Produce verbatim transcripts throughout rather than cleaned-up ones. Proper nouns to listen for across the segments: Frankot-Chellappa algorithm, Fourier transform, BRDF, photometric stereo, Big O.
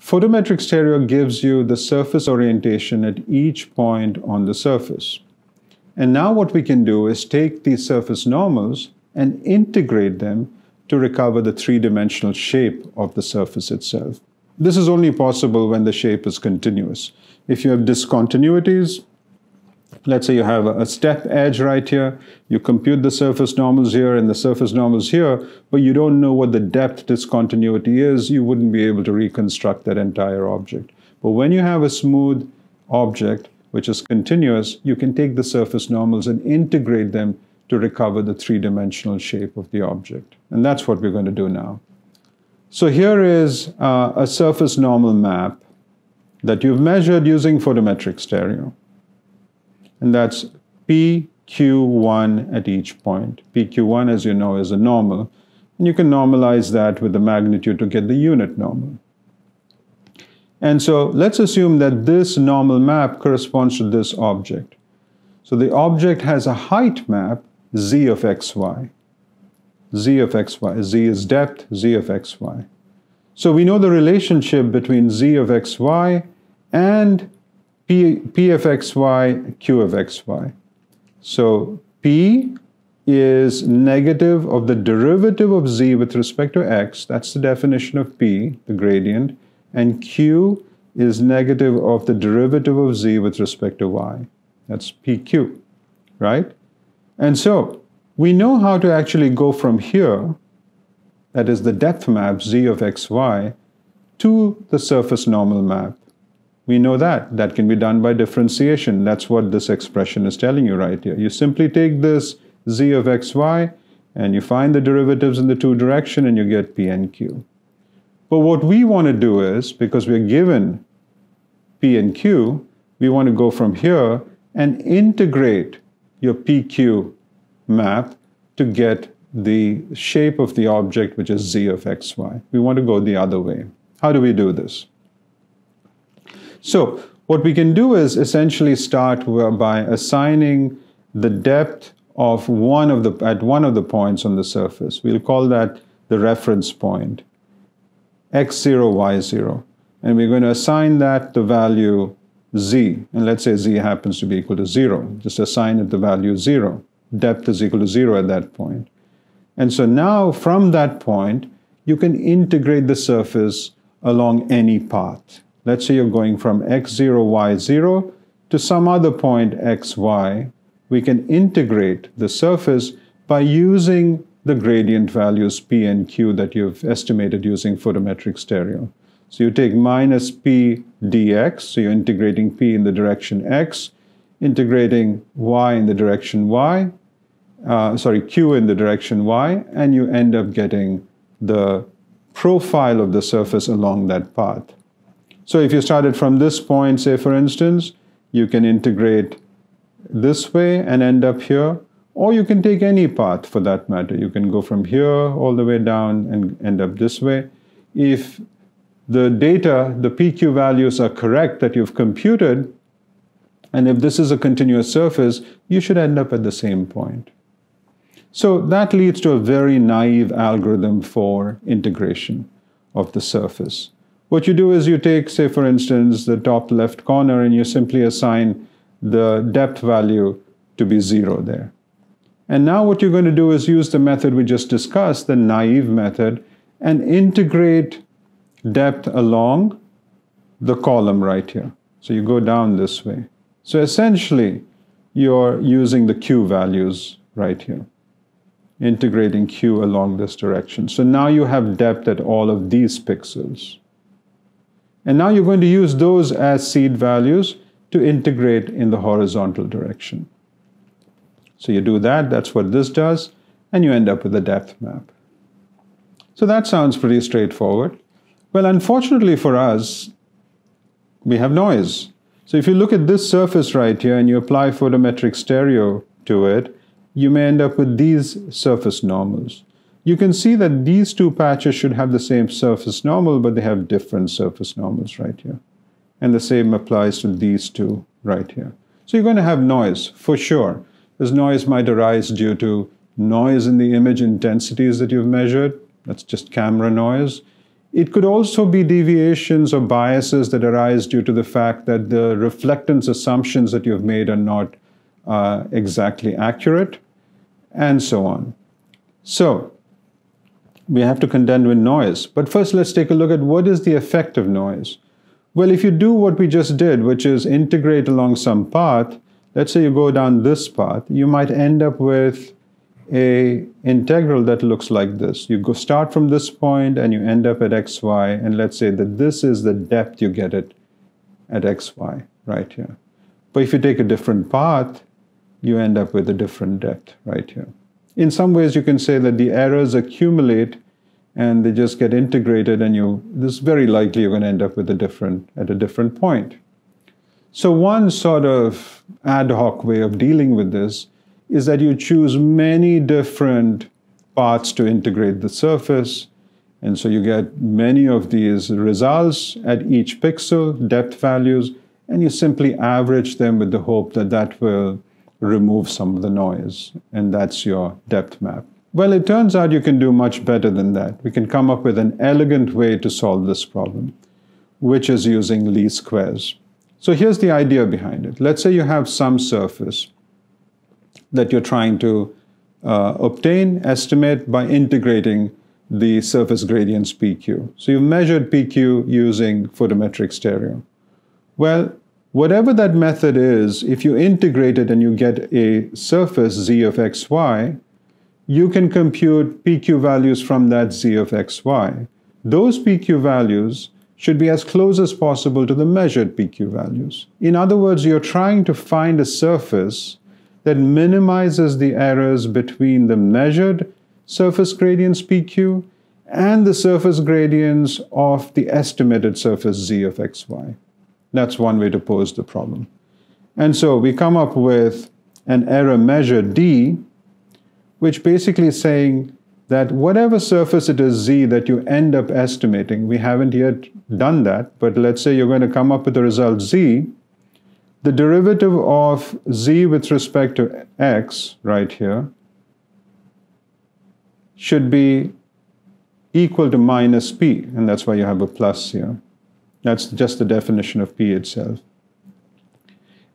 Photometric stereo gives you the surface orientation at each point on the surface. And now what we can do is take these surface normals and integrate them to recover the three-dimensional shape of the surface itself. This is only possible when the shape is continuous. If you have discontinuities, let's say you have a step edge right here, you compute the surface normals here and the surface normals here, but you don't know what the depth discontinuity is, you wouldn't be able to reconstruct that entire object. But when you have a smooth object, which is continuous, you can take the surface normals and integrate them to recover the three-dimensional shape of the object. And that's what we're going to do now. So here is uh, a surface normal map that you've measured using photometric stereo. And that's P Q one at each point. P Q one, as you know, is a normal. And you can normalize that with the magnitude to get the unit normal. And so let's assume that this normal map corresponds to this object. So the object has a height map, z of xy. z of xy. Z is depth, z of xy. So we know the relationship between z of xy and P, P of xy, Q of xy. So P is negative of the derivative of z with respect to x. That's the definition of P, the gradient. And Q is negative of the derivative of z with respect to y. That's P Q, right? And so we know how to actually go from here, that is the depth map z of xy, to the surface normal map. We know that. That can be done by differentiation. That's what this expression is telling you right here. You simply take this z of xy and you find the derivatives in the two directions and you get P and Q. But what we want to do is, because we're given P and Q, we want to go from here and integrate your P Q map to get the shape of the object, which is z of xy. We want to go the other way. How do we do this? So what we can do is essentially start by assigning the depth of one of the, at one of the points on the surface. We'll call that the reference point, x zero, y zero. And we're going to assign that the value z, and let's say z happens to be equal to zero. Just assign it the value zero. Depth is equal to zero at that point. And so now from that point, you can integrate the surface along any path. Let's say you're going from x zero, y zero to some other point xy. We can integrate the surface by using the gradient values p and q that you've estimated using photometric stereo. So you take minus p dx, so you're integrating p in the direction x, integrating y in the direction y, uh, sorry, q in the direction y, and you end up getting the profile of the surface along that path. So if you started from this point, say for instance, you can integrate this way and end up here, or you can take any path for that matter. You can go from here all the way down and end up this way. If the data, the P Q values are correct that you've computed, and if this is a continuous surface, you should end up at the same point. So that leads to a very naive algorithm for integration of the surface. What you do is you take, say for instance, the top left corner and you simply assign the depth value to be zero there. And now what you're going to do is use the method we just discussed, the naive method, and integrate depth along the column right here. So you go down this way. So essentially, you're using the Q values right here, integrating Q along this direction. So now you have depth at all of these pixels. And now you're going to use those as seed values to integrate in the horizontal direction. So you do that, that's what this does, and you end up with a depth map. So that sounds pretty straightforward. Well, unfortunately for us, we have noise. So if you look at this surface right here and you apply photometric stereo to it, you may end up with these surface normals. You can see that these two patches should have the same surface normal, but they have different surface normals right here. And the same applies to these two right here. So you're going to have noise, for sure. This noise might arise due to noise in the image intensities that you've measured. That's just camera noise. It could also be deviations or biases that arise due to the fact that the reflectance assumptions that you've made are not uh, exactly accurate, and so on. So we have to contend with noise. But first, let's take a look at what is the effect of noise. Well, if you do what we just did, which is integrate along some path, let's say you go down this path, you might end up with an integral that looks like this. You go start from this point and you end up at x y, and let's say that this is the depth you get it at x y right here. But if you take a different path, you end up with a different depth right here. In some ways, you can say that the errors accumulate and they just get integrated, and you this is very likely you're going to end up with a different at a different point. So one sort of ad hoc way of dealing with this is that you choose many different paths to integrate the surface, and so you get many of these results at each pixel, depth values, and you simply average them with the hope that that will remove some of the noise, and that's your depth map. Well, it turns out you can do much better than that. We can come up with an elegant way to solve this problem, which is using least squares. So here's the idea behind it. Let's say you have some surface that you're trying to uh, obtain, estimate by integrating the surface gradients P Q. So you've measured P Q using photometric stereo. Well, whatever that method is, if you integrate it and you get a surface z of x y, you can compute P Q values from that z of x y. Those P Q values should be as close as possible to the measured P Q values. In other words, you're trying to find a surface that minimizes the errors between the measured surface gradients P Q and the surface gradients of the estimated surface z of x y. That's one way to pose the problem. And so we come up with an error measure d, which basically is saying that whatever surface it is z that you end up estimating, we haven't yet done that, but let's say you're going to come up with the result z, the derivative of z with respect to x right here should be equal to minus p, and that's why you have a plus here. That's just the definition of p itself.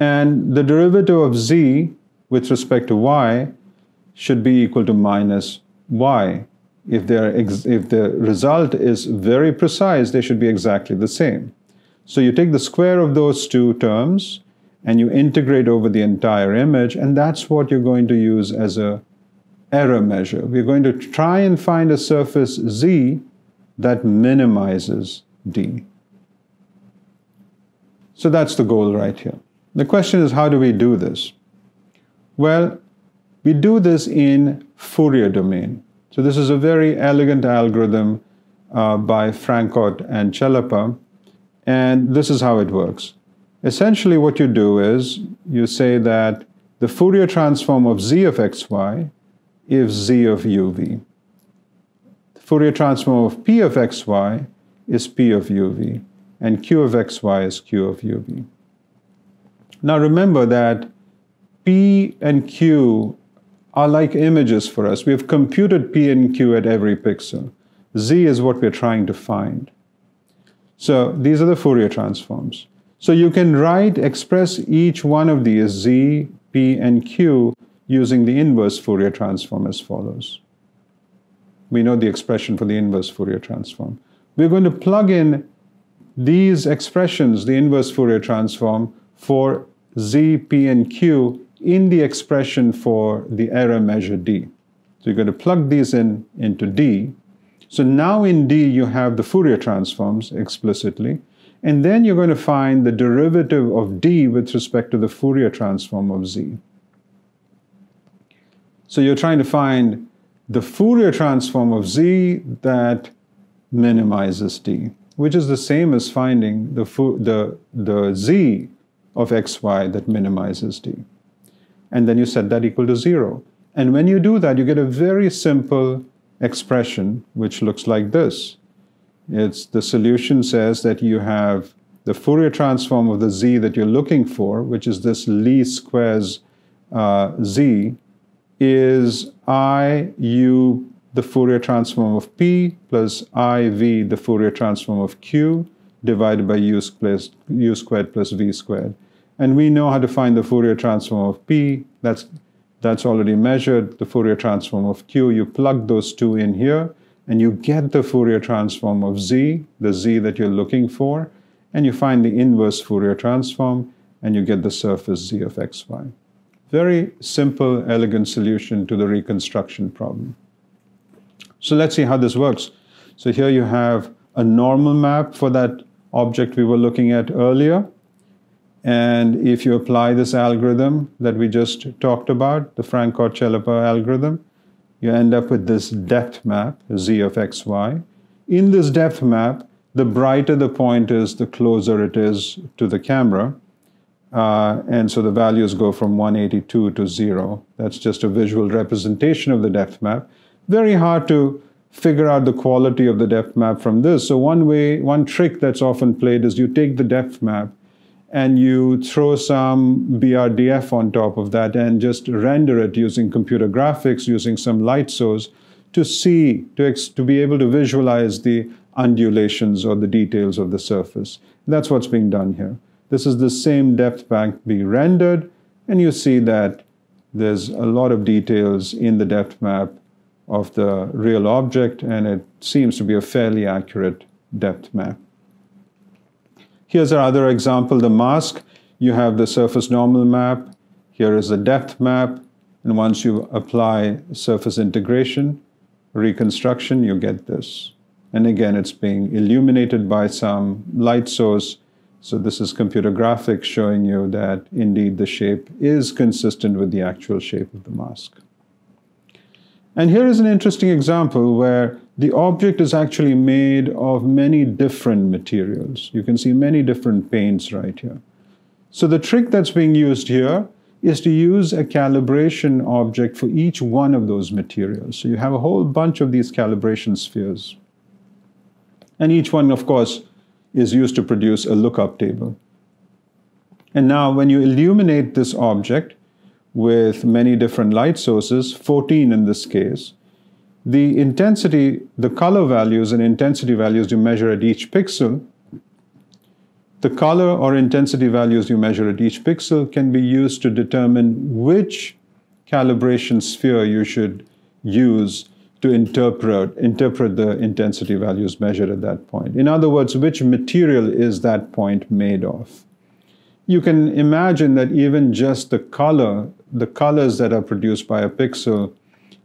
And the derivative of z with respect to y should be equal to minus y. If, if the result is very precise, they should be exactly the same. So you take the square of those two terms, and you integrate over the entire image, and that's what you're going to use as an error measure. We're going to try and find a surface z that minimizes d. So that's the goal right here. The question is, how do we do this? Well, we do this in Fourier domain. So this is a very elegant algorithm uh, by Frankot and Chellappa, and this is how it works. Essentially, what you do is you say that the Fourier transform of z of x y is z of u v. The Fourier transform of p of x y is p of u v, and q of x y is q of u v. Now remember that p and q are like images for us. We have computed p and q at every pixel. Z is what we're trying to find. So these are the Fourier transforms. So you can write, express each one of these, z, p, and q, using the inverse Fourier transform as follows. We know the expression for the inverse Fourier transform. We're going to plug in these expressions, the inverse Fourier transform, for z, p, and q in the expression for the error measure d. So you're going to plug these in into d. So now in d, you have the Fourier transforms explicitly, and then you're going to find the derivative of d with respect to the Fourier transform of z. So you're trying to find the Fourier transform of z that minimizes d, which is the same as finding the, the, the z of x y that minimizes d. And then you set that equal to zero. And when you do that, you get a very simple expression which looks like this. It's the solution says that you have the Fourier transform of the z that you're looking for, which is this least squares uh, z, is i u the Fourier transform of P plus I V, the Fourier transform of Q, divided by U squared plus V squared. And we know how to find the Fourier transform of P. That's, that's already measured, the Fourier transform of Q. You plug those two in here, and you get the Fourier transform of Z, the Z that you're looking for, and you find the inverse Fourier transform, and you get the surface Z of xy. Very simple, elegant solution to the reconstruction problem. So let's see how this works. So here you have a normal map for that object we were looking at earlier. And if you apply this algorithm that we just talked about, the Frankot-Chellappa algorithm, you end up with this depth map, Z of xy. In this depth map, the brighter the point is, the closer it is to the camera. Uh, and so the values go from one eighty-two to zero. That's just a visual representation of the depth map. Very hard to figure out the quality of the depth map from this. So one way, one trick that's often played is you take the depth map and you throw some B R D F on top of that and just render it using computer graphics, using some light source to see, to, ex to be able to visualize the undulations or the details of the surface. That's what's being done here. This is the same depth map be rendered, and you see that there's a lot of details in the depth map of the real object, and it seems to be a fairly accurate depth map. Here's our other example, the mask. You have the surface normal map. Here is the depth map. And once you apply surface integration, reconstruction, you get this. And again, it's being illuminated by some light source. So this is computer graphics showing you that indeed the shape is consistent with the actual shape of the mask. And here is an interesting example where the object is actually made of many different materials. You can see many different paints right here. So the trick that's being used here is to use a calibration object for each one of those materials. So you have a whole bunch of these calibration spheres. And each one, of course, is used to produce a lookup table. And now when you illuminate this object with many different light sources, fourteen in this case, the intensity, the color values and intensity values you measure at each pixel, the color or intensity values you measure at each pixel can be used to determine which calibration sphere you should use to interpret, interpret the intensity values measured at that point. In other words, which material is that point made of? You can imagine that even just the color, the colors that are produced by a pixel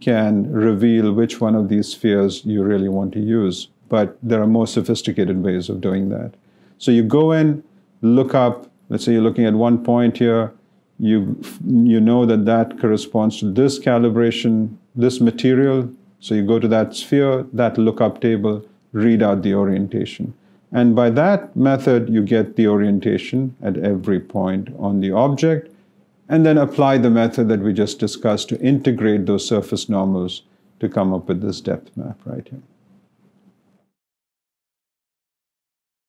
can reveal which one of these spheres you really want to use. But there are more sophisticated ways of doing that. So you go in, look up, let's say you're looking at one point here, you, you know that that corresponds to this calibration, this material. So you go to that sphere, that lookup table, read out the orientation. And by that method, you get the orientation at every point on the object, and then apply the method that we just discussed to integrate those surface normals to come up with this depth map right here.